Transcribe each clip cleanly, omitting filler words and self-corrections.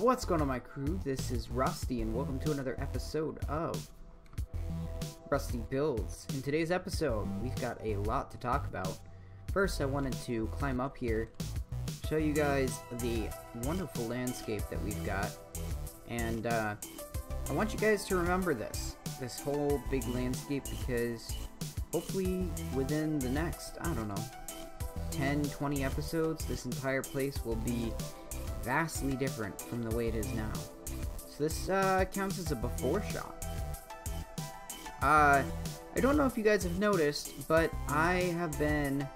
What's going on, my crew? This is Rusty, and welcome to another episode of Rusty Builds. In today's episode, we've got a lot to talk about. First, I wanted to climb up here, show you guys the wonderful landscape that we've got, and I want you guys to remember this whole big landscape, because hopefully within the next, I don't know, 10, 20 episodes, this entire place will be vastly different from the way it is now. So this counts as a before shot. I don't know if you guys have noticed, but I have been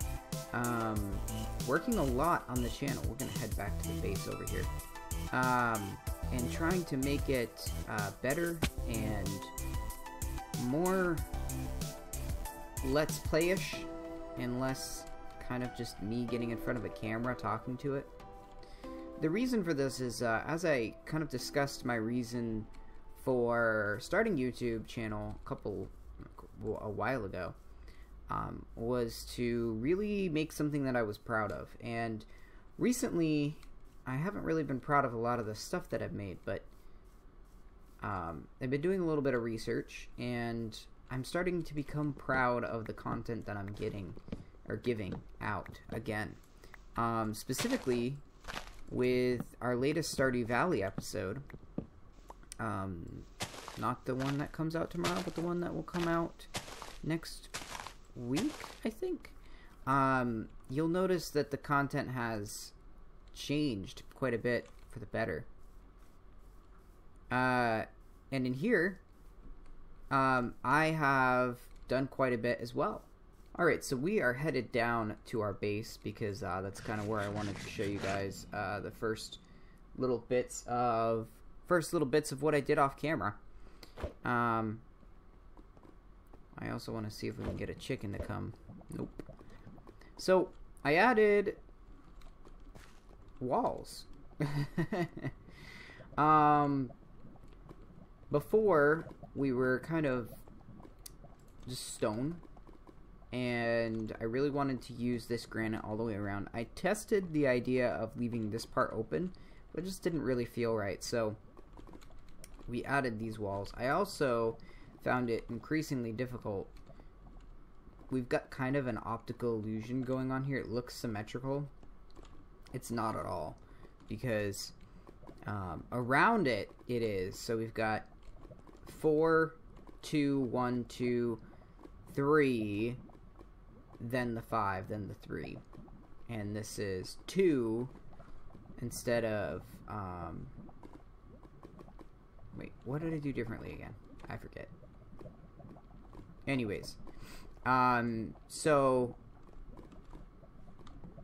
working a lot on the channel. We're gonna head back to the base over here, and trying to make it better and more let's play-ish, and less kind of just me getting in front of a camera talking to it. The reason for this is, as I kind of discussed my reason for starting YouTube channel a while ago, was to really make something that I was proud of. And recently, I haven't really been proud of a lot of the stuff that I've made, but I've been doing a little bit of research, and I'm starting to become proud of the content that I'm getting or giving out again. Specifically, with our latest Stardew Valley episode, not the one that comes out tomorrow, but the one that will come out next week, I think, you'll notice that the content has changed quite a bit for the better. And in here, I have done quite a bit as well. Alright, so we are headed down to our base, because that's kind of where I wanted to show you guys the first little bits of what I did off camera. I also want to see if we can get a chicken to come. Nope. So I added walls. Before, we were kind of just stone, and I really wanted to use this granite all the way around. I tested the idea of leaving this part open, but it just didn't really feel right, so we added these walls. I also found it increasingly difficult. We've got kind of an optical illusion going on here. It looks symmetrical. It's not at all, because around it is. So we've got 4, 2, 1, 2, 3, then the 5, then the 3, and this is 2 instead of, wait, what did I do differently again? I forget. Anyways, so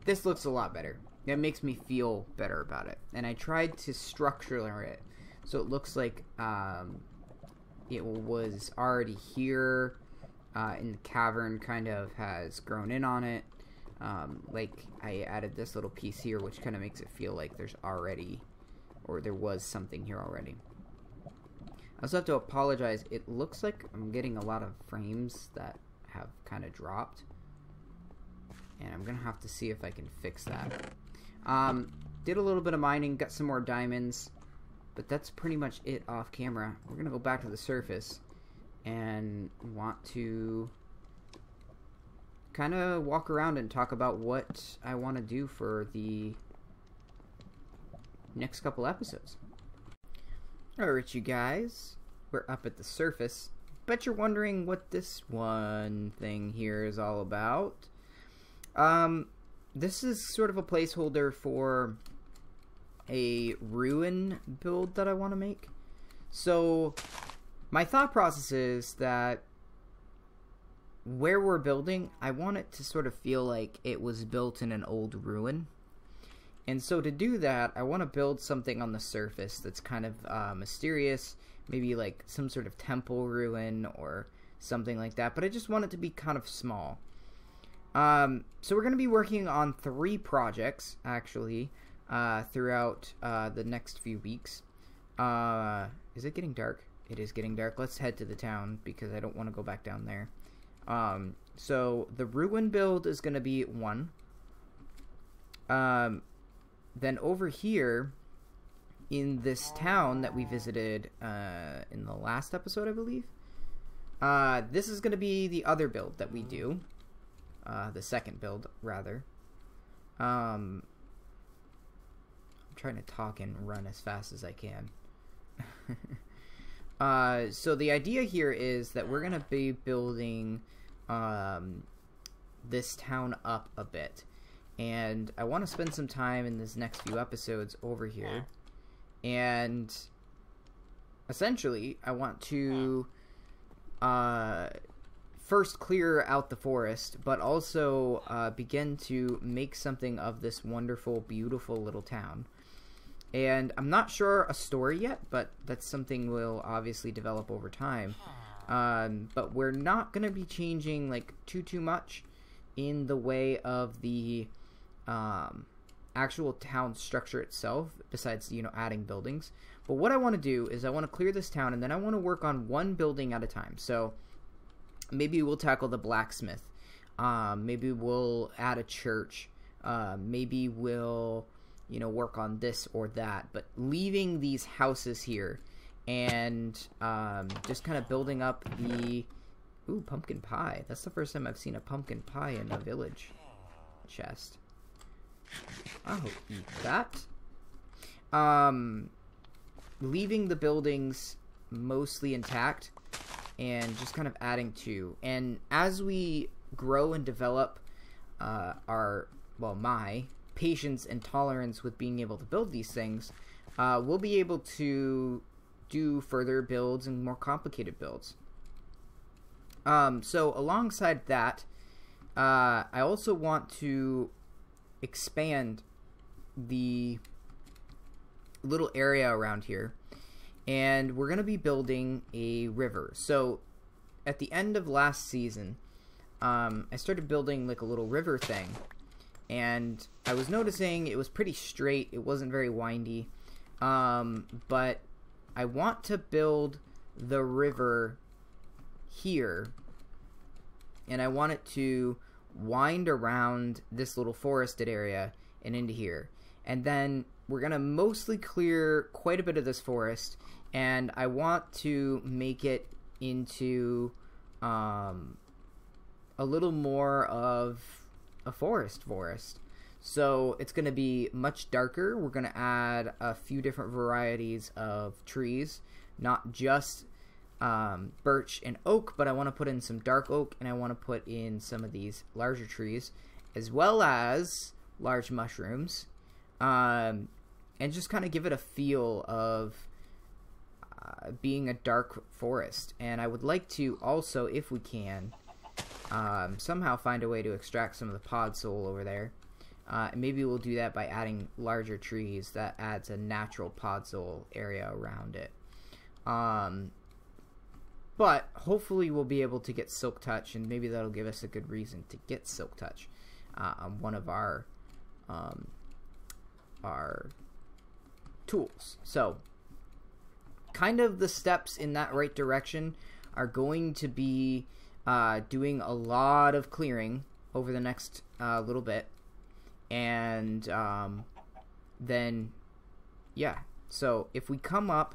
this looks a lot better. That makes me feel better about it, and I tried to structure it so it looks like it was already here in the cavern, kind of has grown in on it. Like, I added this little piece here, which kind of makes it feel like there's already, or there was something here already. I also have to apologize. It looks like I'm getting a lot of frames that have kind of dropped, and I'm gonna have to see if I can fix that. Did a little bit of mining, got some more diamonds, but that's pretty much it off camera. We're gonna go back to the surface and want to kind of walk around and talk about what I want to do for the next couple episodes. Alright, you guys, we're up at the surface. Bet you're wondering what this one thing here is all about. This is sort of a placeholder for a ruin build that I want to make. So my thought process is that where we're building, I want it to sort of feel like it was built in an old ruin. And so to do that, I want to build something on the surface that's kind of mysterious, maybe like some sort of temple ruin or something like that, but I just want it to be kind of small. So we're going to be working on 3 projects, actually, throughout the next few weeks. Is it getting dark? It is getting dark. Let's head to the town, because I don't want to go back down there. So the ruin build is going to be 1. Then over here, in this town that we visited in the last episode, I believe. This is going to be the other build that we do. The second build, rather. I'm trying to talk and run as fast as I can. So the idea here is that we're going to be building this town up a bit. And I want to spend some time in this next few episodes over here. And essentially, I want to first clear out the forest, but also begin to make something of this wonderful, beautiful little town. And I'm not sure a story yet, but that's something we'll obviously develop over time. But we're not going to be changing like too much in the way of the actual town structure itself, besides, you know, adding buildings. But what I want to do is I want to clear this town, and then I want to work on one building at a time. So maybe we'll tackle the blacksmith, maybe we'll add a church, maybe we'll, you know, work on this or that, but leaving these houses here and just kind of building up the... Ooh, pumpkin pie. That's the first time I've seen a pumpkin pie in a village chest. I'll eat that. Leaving the buildings mostly intact and just kind of adding to. And as we grow and develop our, well, my patience and tolerance with being able to build these things, we'll be able to do further builds and more complicated builds. So alongside that, I also want to expand the little area around here, and we're going to be building a river. So at the end of last season, I started building like a little river thing, and I was noticing it was pretty straight. It wasn't very windy, but I want to build the river here, and I want it to wind around this little forested area and into here. And then we're gonna mostly clear quite a bit of this forest, and I want to make it into a little more of a forest. So it's gonna be much darker. We're gonna add a few different varieties of trees, not just birch and oak, but I want to put in some dark oak, and I want to put in some of these larger trees, as well as large mushrooms, and just kind of give it a feel of being a dark forest. And I would like to also, if we can, somehow find a way to extract some of the pod soul over there, and maybe we'll do that by adding larger trees. That adds a natural pod soul area around it. But hopefully we'll be able to get Silk Touch, and maybe that'll give us a good reason to get Silk Touch on one of our tools. So kind of the steps in that right direction are going to be doing a lot of clearing over the next little bit. And then, yeah, so if we come up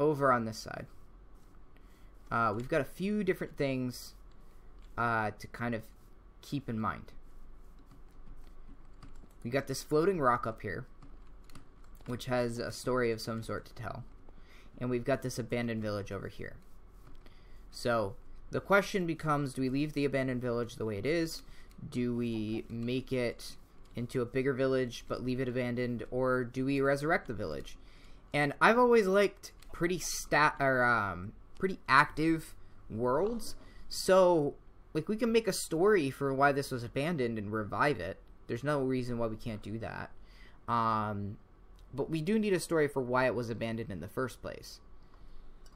over on this side, we've got a few different things to kind of keep in mind. We got this floating rock up here, which has a story of some sort to tell, and we've got this abandoned village over here. So the question becomes, do we leave the abandoned village the way it is? Do we make it into a bigger village but leave it abandoned, or do we resurrect the village? And I've always liked pretty active worlds, so like we can make a story for why this was abandoned and revive it. There's no reason why we can't do that, but we do need a story for why it was abandoned in the first place.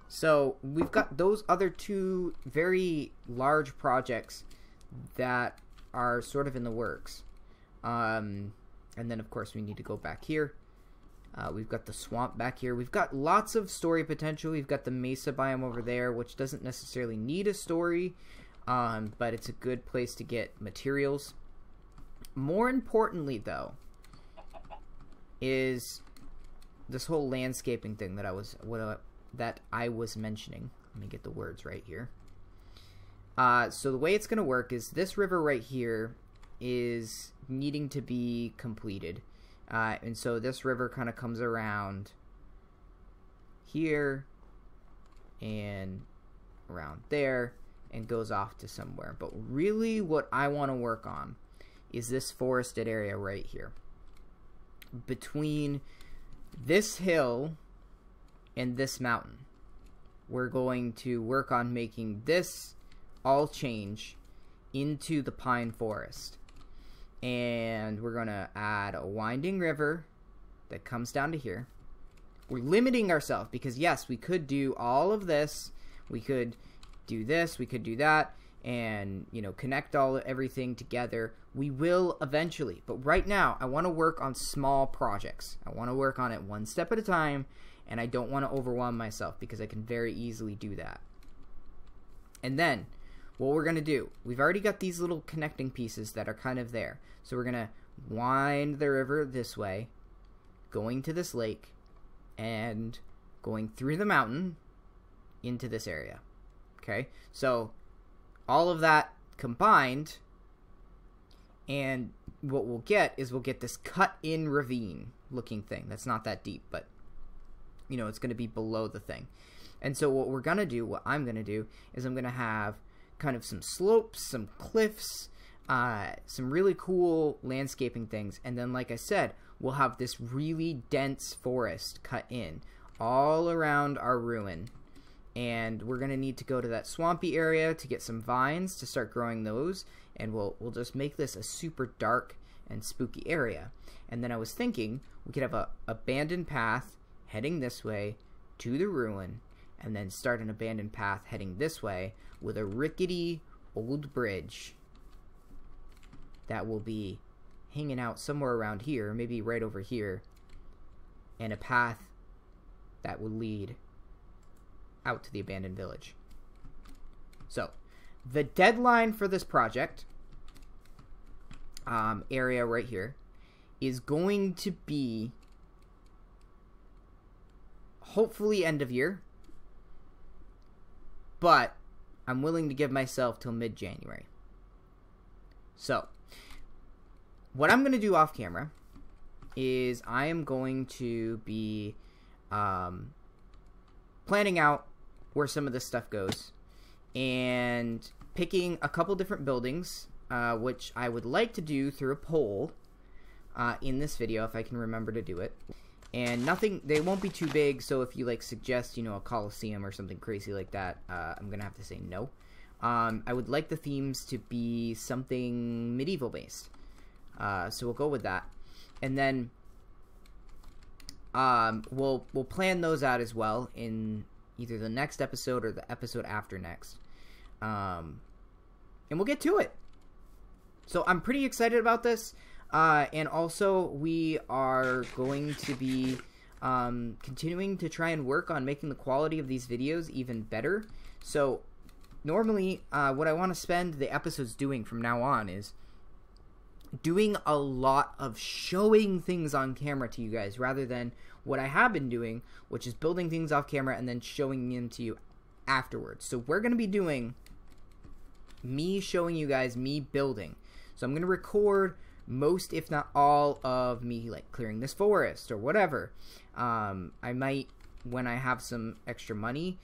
So we've got those other two very large projects that are sort of in the works, and then of course we need to go back here. We've got the swamp back here. We've got lots of story potential. We've got the mesa biome over there, which doesn't necessarily need a story, but it's a good place to get materials. More importantly, though, is this whole landscaping thing that I was mentioning. Let me get the words right here. So the way it's going to work is this river right here is needing to be completed. And so this river kind of comes around here and around there and goes off to somewhere. But really what I want to work on is this forested area right here. Between this hill and this mountain, we're going to work on making this all change into the pine forest. And we're going to add a winding river that comes down to here. We're limiting ourselves because, yes, we could do all of this. We could do this. We could do that and, you know, connect everything together. We will eventually. But right now, I want to work on small projects. I want to work on it one step at a time, and I don't want to overwhelm myself because I can very easily do that. And then what we're going to do, we've already got these little connecting pieces that are kind of there. So we're going to wind the river this way, going to this lake, and going through the mountain into this area. Okay, so all of that combined, and what we'll get is we'll get this cut-in ravine looking thing. That's not that deep, but you know, it's going to be below the thing. And so what we're going to do, what I'm going to do, is I'm going to have kind of some slopes, some cliffs, some really cool landscaping things. And then, like I said, we'll have this really dense forest cut in all around our ruin. And we're going to need to go to that swampy area to get some vines to start growing those. And we'll just make this a super dark and spooky area. And then I was thinking we could have a abandoned path heading this way to the ruin, and then start an abandoned path heading this way with a rickety old bridge that will be hanging out somewhere around here, maybe right over here, and a path that would lead out to the abandoned village. So the deadline for this project area right here is going to be hopefully end of year, but I'm willing to give myself till mid-January. So what I'm going to do off camera is I am going to be planning out where some of this stuff goes and picking a couple different buildings, which I would like to do through a poll in this video if I can remember to do it. And nothing, they won't be too big, so if you like suggest, you know, a Coliseum or something crazy like that, I'm gonna have to say no. I would like the themes to be something medieval based, so we'll go with that. And then we'll plan those out as well in either the next episode or the episode after next, and we'll get to it. So I'm pretty excited about this. And also, we are going to be continuing to try and work on making the quality of these videos even better. So normally, what I want to spend the episodes doing from now on is doing a lot of showing things on camera to you guys, rather than what I have been doing, which is building things off camera and then showing them to you afterwards. So we're going to be doing me showing you guys me building. So I'm going to record most, if not all, of me like clearing this forest or whatever. I might, when I have some extra money,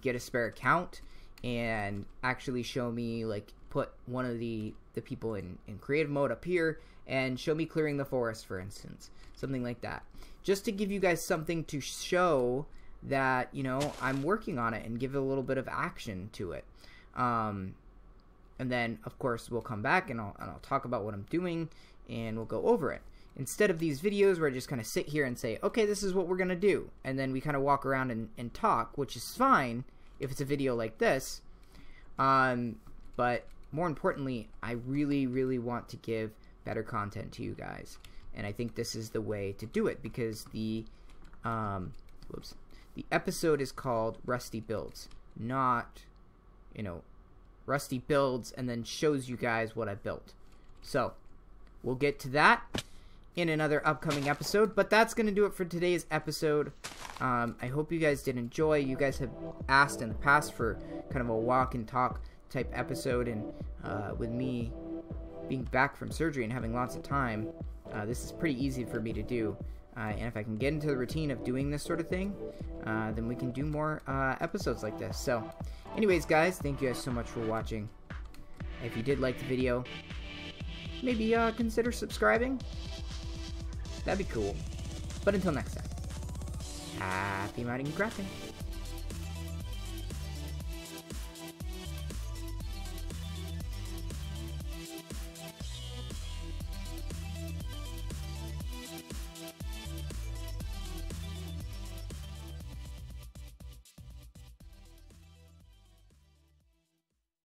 get a spare account and actually show me, like, put one of the people in creative mode up here and show me clearing the forest, for instance, something like that, just to give you guys something to show that, you know, I'm working on it and give it a little bit of action to it. And then, of course, we'll come back and I'll talk about what I'm doing and we'll go over it. Instead of these videos where I just kind of sit here and say, okay, this is what we're going to do. And then we kind of walk around and talk, which is fine if it's a video like this. But more importantly, I really, really want to give better content to you guys. And I think this is the way to do it because the episode is called Rusty Builds, not, you know, Rusty Builds and then shows you guys what I built. So we'll get to that in another upcoming episode. But that's going to do it for today's episode. I hope you guys did enjoy. You guys have asked in the past for kind of a walk and talk type episode, and with me being back from surgery and having lots of time, this is pretty easy for me to do. And if I can get into the routine of doing this sort of thing, then we can do more episodes like this. So anyways, guys, thank you guys so much for watching. If you did like the video, maybe consider subscribing. That'd be cool. But until next time, happy modding and crafting.